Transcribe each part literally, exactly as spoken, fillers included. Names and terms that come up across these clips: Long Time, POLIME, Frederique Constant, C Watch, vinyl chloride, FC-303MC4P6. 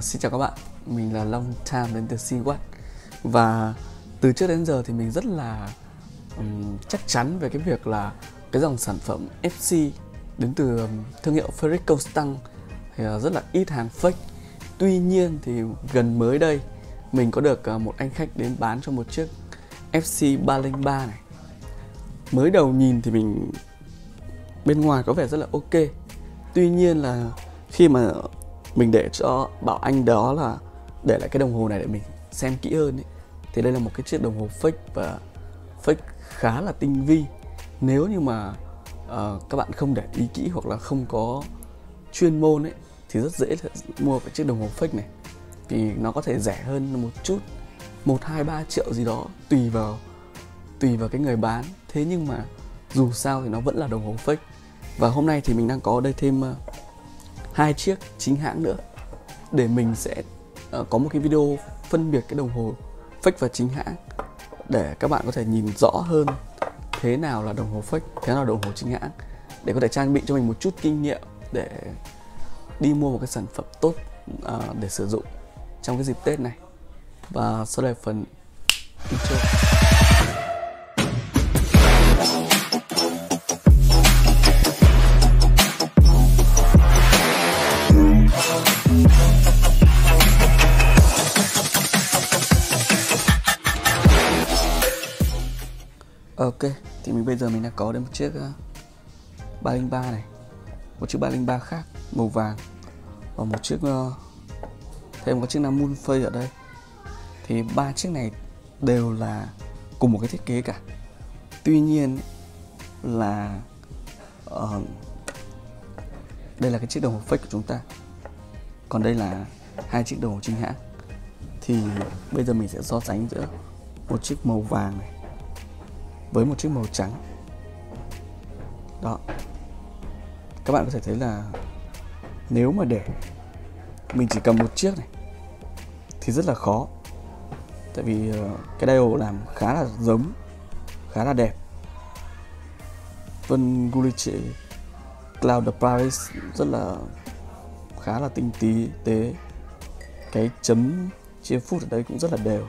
Xin chào các bạn, mình là Long Time đến từ C Watch. Và từ trước đến giờ thì mình rất là um, chắc chắn về cái việc là cái dòng sản phẩm ép xê đến từ um, thương hiệu Frederique Constant thì uh, rất là ít hàng fake. Tuy nhiên thì gần mới đây mình có được uh, một anh khách đến bán cho một chiếc F C ba không ba này. Mới đầu nhìn thì mình bên ngoài có vẻ rất là ok. Tuy nhiên là khi mà mình để cho bảo anh đó là để lại cái đồng hồ này để mình xem kỹ hơn ấy, thì đây là một cái chiếc đồng hồ fake và fake khá là tinh vi. Nếu như mà uh, các bạn không để ý kỹ hoặc là không có chuyên môn ấy, thì rất dễ mua cái chiếc đồng hồ fake này. Thì nó có thể rẻ hơn một chút, một, hai, ba triệu gì đó, tùy vào tùy vào cái người bán. Thế nhưng mà dù sao thì nó vẫn là đồng hồ fake. Và hôm nay thì mình đang có đây thêm uh, hai chiếc chính hãng nữa, để mình sẽ uh, có một cái video phân biệt cái đồng hồ fake và chính hãng để các bạn có thể nhìn rõ hơn thế nào là đồng hồ fake, thế nào là đồng hồ chính hãng, để có thể trang bị cho mình một chút kinh nghiệm để đi mua một cái sản phẩm tốt uh, để sử dụng trong cái dịp Tết này. Và sau đây phần intro. Ok, thì mình bây giờ mình đã có đến một chiếc uh, ba không ba này, một chiếc ba không ba khác màu vàng và một chiếc uh, thêm một chiếc Moon Face ở đây. Thì ba chiếc này đều là cùng một cái thiết kế cả. Tuy nhiên là uh, đây là cái chiếc đồng hồ fake của chúng ta, còn đây là hai chiếc đồng hồ chính hãng. Thì bây giờ mình sẽ so sánh giữa một chiếc màu vàng này với một chiếc màu trắng. Đó, các bạn có thể thấy là nếu mà để mình chỉ cầm một chiếc này thì rất là khó, tại vì cái dial làm khá là giống, khá là đẹp. Vân Gulice Cloud de Paris rất là khá là tinh tí tế, cái chấm chia phút ở đây cũng rất là đều.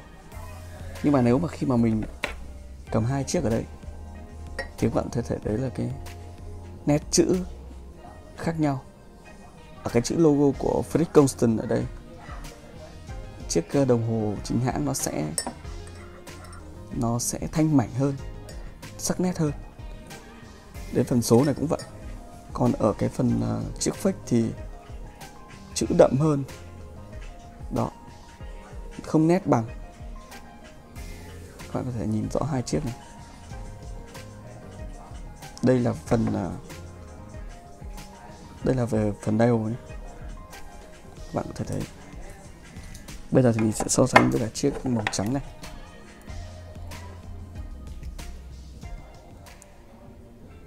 Nhưng mà nếu mà khi mà mình cầm hai chiếc ở đây thì các bạn có thể thấy là cái nét chữ khác nhau. Ở cái chữ logo của Frederique Constant ở đây, chiếc đồng hồ chính hãng nó sẽ nó sẽ thanh mảnh hơn, sắc nét hơn. Đến phần số này cũng vậy. Còn ở cái phần uh, chiếc fake thì chữ đậm hơn. Đó, không nét bằng. Các bạn có thể nhìn rõ hai chiếc này. Đây là phần Đây là về phần dial này, các bạn có thể thấy. Bây giờ thì mình sẽ so sánh với cả chiếc màu trắng này.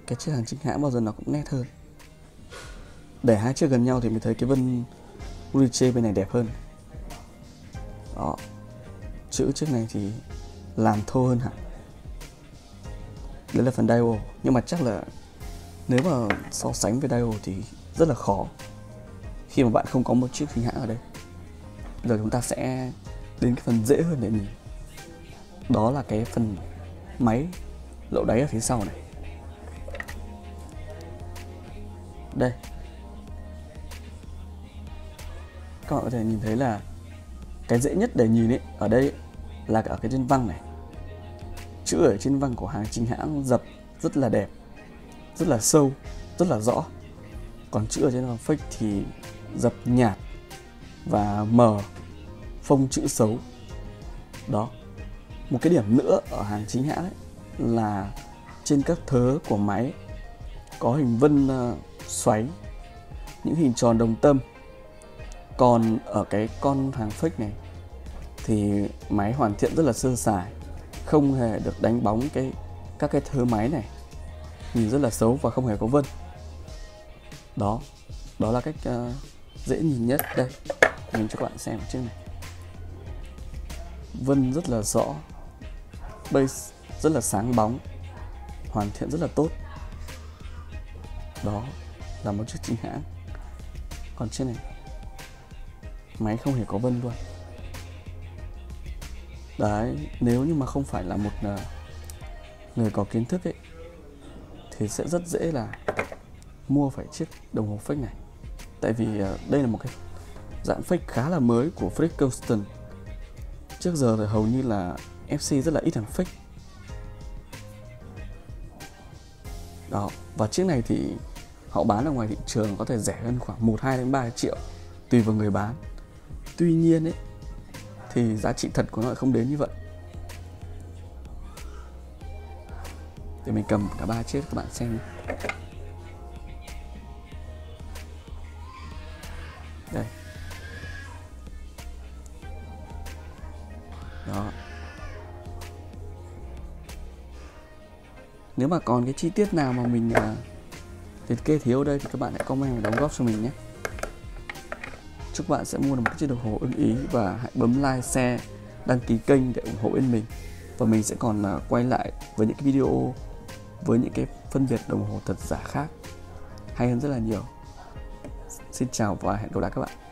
Cái chiếc hàng chính hãng bao giờ nó cũng nét hơn. Để hai chiếc gần nhau thì mình thấy cái vân Uriche bên này đẹp hơn. Đó, chữ chiếc này thì làm thô hơn hẳn. Đấy là phần dial, nhưng mà chắc là nếu mà so sánh với dial thì rất là khó khi mà bạn không có một chiếc chính hãng ở đây. Bây giờ chúng ta sẽ đến cái phần dễ hơn để mình, đó là cái phần máy lỗ đáy ở phía sau này. Đây, các bạn có thể nhìn thấy là cái dễ nhất để nhìn ấy, ở đây ấy, là ở cái trên văng này. Chữ ở trên văng của hàng chính hãng dập rất là đẹp, rất là sâu, rất là rõ. Còn chữ ở trên văng fake thì dập nhạt và mờ, phông chữ xấu. Đó, một cái điểm nữa ở hàng chính hãng ấy, là trên các thớ của máy có hình vân uh, xoáy, những hình tròn đồng tâm. Còn ở cái con hàng fake này thì máy hoàn thiện rất là sơ sài, không hề được đánh bóng cái các cái thớ máy này, nhìn rất là xấu và không hề có vân. Đó, đó là cách uh, dễ nhìn nhất. Đây, mình cho các bạn xem trên này, vân rất là rõ, base rất là sáng bóng, hoàn thiện rất là tốt. Đó là một chiếc chính hãng. Còn trên này máy không hề có vân luôn. Đấy, nếu như mà không phải là một người có kiến thức ấy thì sẽ rất dễ là mua phải chiếc đồng hồ fake này. Tại vì đây là một cái dạng fake khá là mới của Frederique Constant. Trước giờ thì hầu như là ép xê rất là ít hàng fake. Đó, và chiếc này thì họ bán ở ngoài thị trường có thể rẻ hơn khoảng một, hai đến ba triệu tùy vào người bán. Tuy nhiên ấy thì giá trị thật của nó lại không đến như vậy. Thì mình cầm cả ba chiếc các bạn xem. Đây. Đó. Nếu mà còn cái chi tiết nào mà mình liệt kê thiếu đây thì các bạn hãy comment và đóng góp cho mình nhé. Chúc bạn sẽ mua được một chiếc đồng hồ ưng ý và hãy bấm like, share, đăng ký kênh để ủng hộ bên mình. Và mình sẽ còn quay lại với những cái video với những cái phân biệt đồng hồ thật giả khác hay hơn rất là nhiều. Xin chào và hẹn gặp lại các bạn.